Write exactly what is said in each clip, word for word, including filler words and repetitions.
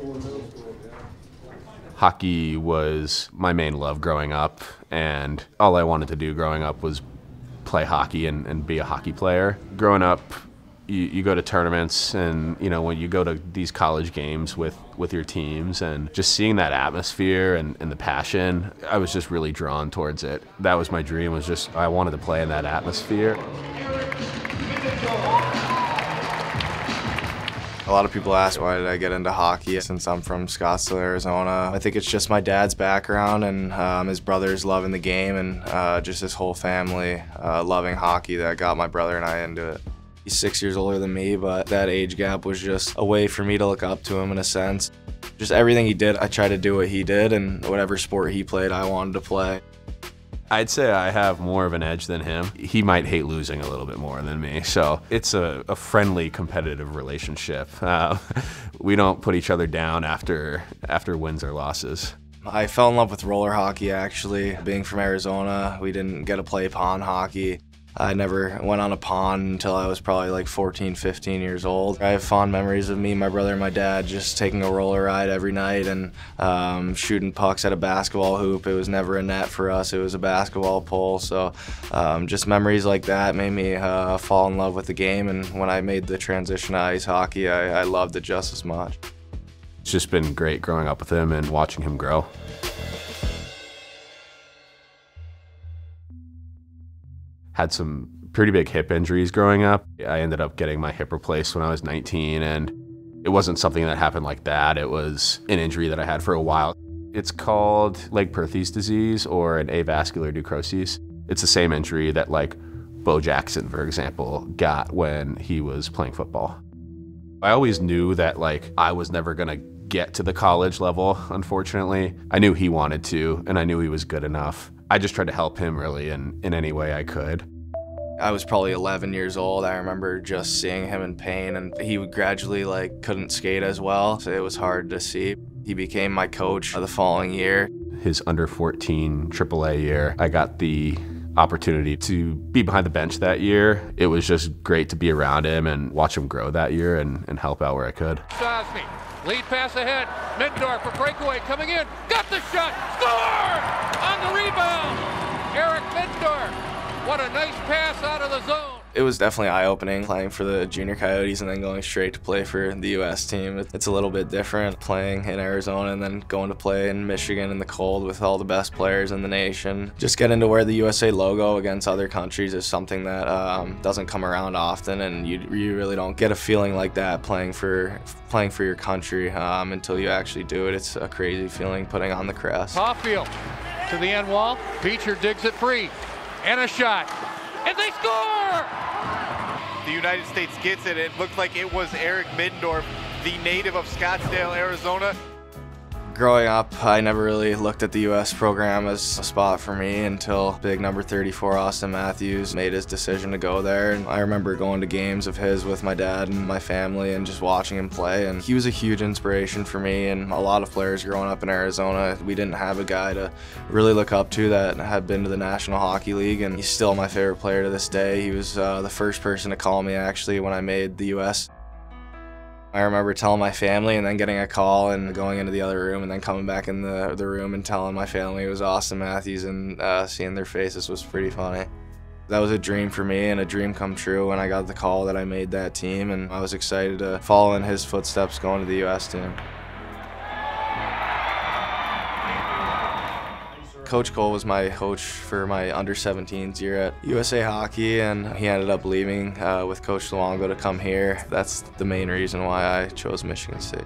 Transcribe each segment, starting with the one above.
school and middle school, yeah. Hockey was my main love growing up, and all I wanted to do growing up was play hockey and, and be a hockey player. Growing up, you, you go to tournaments, and you know, when you go to these college games with, with your teams, and just seeing that atmosphere and, and the passion, I was just really drawn towards it. That was my dream, was just I wanted to play in that atmosphere. A lot of people ask, why did I get into hockey? Since I'm from Scottsdale, Arizona, I think it's just my dad's background and um, his brother's loving the game, and uh, just his whole family uh, loving hockey that got my brother and I into it. He's six years older than me, but that age gap was just a way for me to look up to him in a sense. Just everything he did, I tried to do what he did, and whatever sport he played, I wanted to play. I'd say I have more of an edge than him. He might hate losing a little bit more than me, so it's a, a friendly, competitive relationship. Uh, we don't put each other down after, after wins or losses. I fell in love with roller hockey, actually. Being from Arizona, we didn't get to play pond hockey. I never went on a pond until I was probably like fourteen, fifteen years old. I have fond memories of me, my brother, and my dad just taking a roller ride every night and um, shooting pucks at a basketball hoop. It was never a net for us, it was a basketball pole. So um, just memories like that made me uh, fall in love with the game, and when I made the transition to ice hockey, I, I loved it just as much. It's just been great growing up with him and watching him grow. Had some pretty big hip injuries growing up. I ended up getting my hip replaced when I was nineteen, and it wasn't something that happened like that. It was an injury that I had for a while. It's called Legg-Perthes disease or an avascular necrosis. It's the same injury that like Bo Jackson, for example, got when he was playing football. I always knew that like I was never gonna get to the college level, unfortunately. I knew he wanted to, and I knew he was good enough. I just tried to help him really in, in any way I could. I was probably eleven years old. I remember just seeing him in pain, and he would gradually like couldn't skate as well, so it was hard to see. He became my coach the following year. His under fourteen triple A year, I got the opportunity to be behind the bench that year. It was just great to be around him and watch him grow that year and, and help out where I could. Sosby, lead pass ahead. Middendorf for breakaway coming in. Got the shot, score! On the rebound, Erik Middendorf. What a nice pass out of the zone. It was definitely eye-opening playing for the Junior Coyotes and then going straight to play for the U S team. It's a little bit different playing in Arizona and then going to play in Michigan in the cold with all the best players in the nation. Just getting to wear the U S A logo against other countries is something that um, doesn't come around often, and you, you really don't get a feeling like that playing for playing for your country um, until you actually do it. It's a crazy feeling putting on the crest. Caulfield. To the end wall, Beecher digs it free, and a shot, and they score! The United States gets it. It looked like it was Erik Middendorf, the native of Scottsdale, Arizona. Growing up, I never really looked at the U S program as a spot for me until big number thirty-four, Auston Matthews, made his decision to go there. And I remember going to games of his with my dad and my family and just watching him play. And he was a huge inspiration for me, and a lot of players growing up in Arizona. We didn't have a guy to really look up to that had been to the National Hockey League, and he's still my favorite player to this day. He was uh, the first person to call me actually when I made the U S I remember telling my family and then getting a call and going into the other room and then coming back in the, the room and telling my family it was Auston Matthews, and uh, seeing their faces was pretty funny. That was a dream for me and a dream come true when I got the call that I made that team, and I was excited to follow in his footsteps going to the U S team. Coach Cole was my coach for my under seventeens year at U S A Hockey, and he ended up leaving uh, with Coach Luongo to come here. That's the main reason why I chose Michigan State.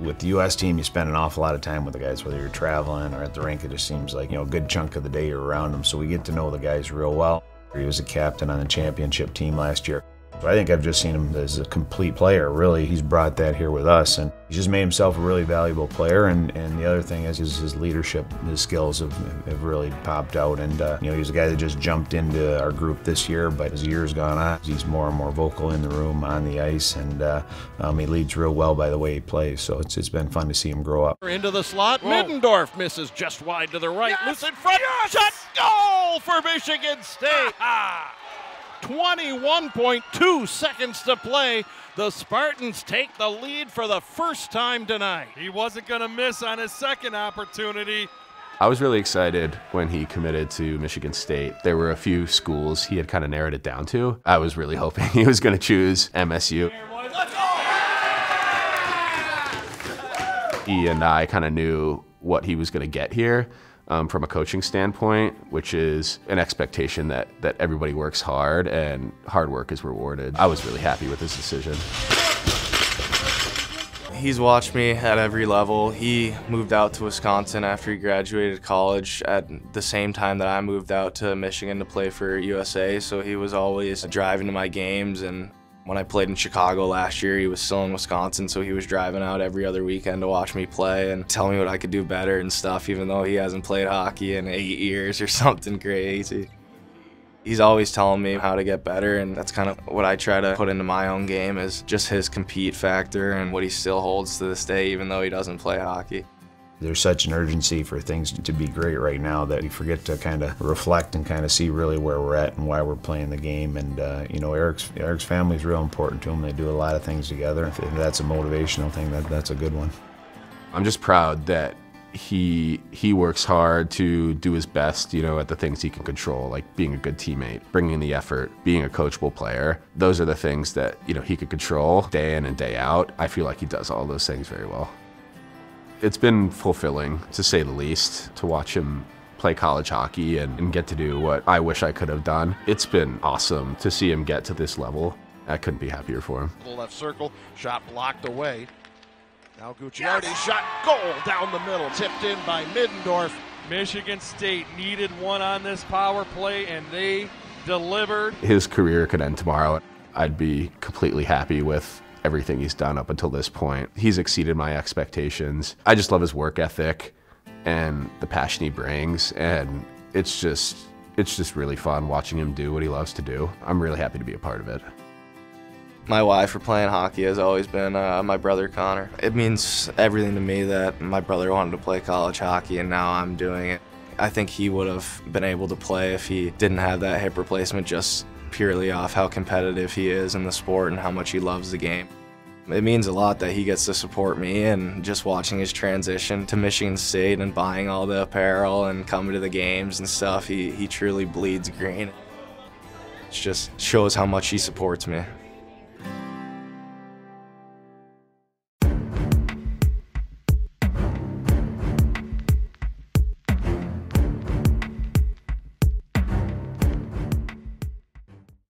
With the U S team, you spend an awful lot of time with the guys, whether you're traveling or at the rink. It just seems like, you know, a good chunk of the day you're around them, so we get to know the guys real well. He was a captain on the championship team last year. So I think I've just seen him as a complete player, really. He's brought that here with us, and he's just made himself a really valuable player, and, and the other thing is, is his leadership, his skills have, have really popped out, and uh, you know, he's a guy that just jumped into our group this year, but as the year's gone on, he's more and more vocal in the room, on the ice, and uh, um, he leads real well by the way he plays, so it's, it's been fun to see him grow up. Into the slot, whoa. Middendorf misses just wide to the right, yes! Loose in front, yes! Shot, goal for Michigan State! twenty-one point two seconds to play. The Spartans take the lead for the first time tonight. He wasn't going to miss on his second opportunity. I was really excited when he committed to Michigan State. There were a few schools he had kind of narrowed it down to. I was really hoping he was going to choose M S U. He and I kind of knew what he was going to get here um, from a coaching standpoint, which is an expectation that, that everybody works hard and hard work is rewarded. I was really happy with his decision. He's watched me at every level. He moved out to Wisconsin after he graduated college at the same time that I moved out to Michigan to play for U S A, so he was always driving to my games. And when I played in Chicago last year, he was still in Wisconsin, so he was driving out every other weekend to watch me play and tell me what I could do better and stuff, even though he hasn't played hockey in eight years or something crazy. He's always telling me how to get better, and that's kind of what I try to put into my own game, is just his compete factor and what he still holds to this day, even though he doesn't play hockey. There's such an urgency for things to be great right now that we forget to kind of reflect and kind of see really where we're at and why we're playing the game. And uh, you know, Erik's Erik's family is real important to him. They do a lot of things together. If that's a motivational thing, that that's a good one. I'm just proud that he he works hard to do his best, you know, at the things he can control, like being a good teammate, bringing the effort, being a coachable player. Those are the things that, you know, he could control day in and day out. I feel like he does all those things very well. It's been fulfilling, to say the least, to watch him play college hockey and, and get to do what I wish I could have done. It's been awesome to see him get to this level. I couldn't be happier for him. Little left circle, shot blocked away. Now Gucciardi, yes! Shot, goal down the middle, tipped in by Middendorf. Michigan State needed one on this power play, and they delivered. His career could end tomorrow. I'd be completely happy with everything he's done up until this point. He's exceeded my expectations. I just love his work ethic and the passion he brings, and it's just, it's just really fun watching him do what he loves to do. I'm really happy to be a part of it. My why for playing hockey has always been uh, my brother Connor. It means everything to me that my brother wanted to play college hockey, and now I'm doing it. I think he would have been able to play if he didn't have that hip replacement, just purely off how competitive he is in the sport and how much he loves the game. It means a lot that he gets to support me, and just watching his transition to Michigan State and buying all the apparel and coming to the games and stuff, he, he truly bleeds green. It just shows how much he supports me.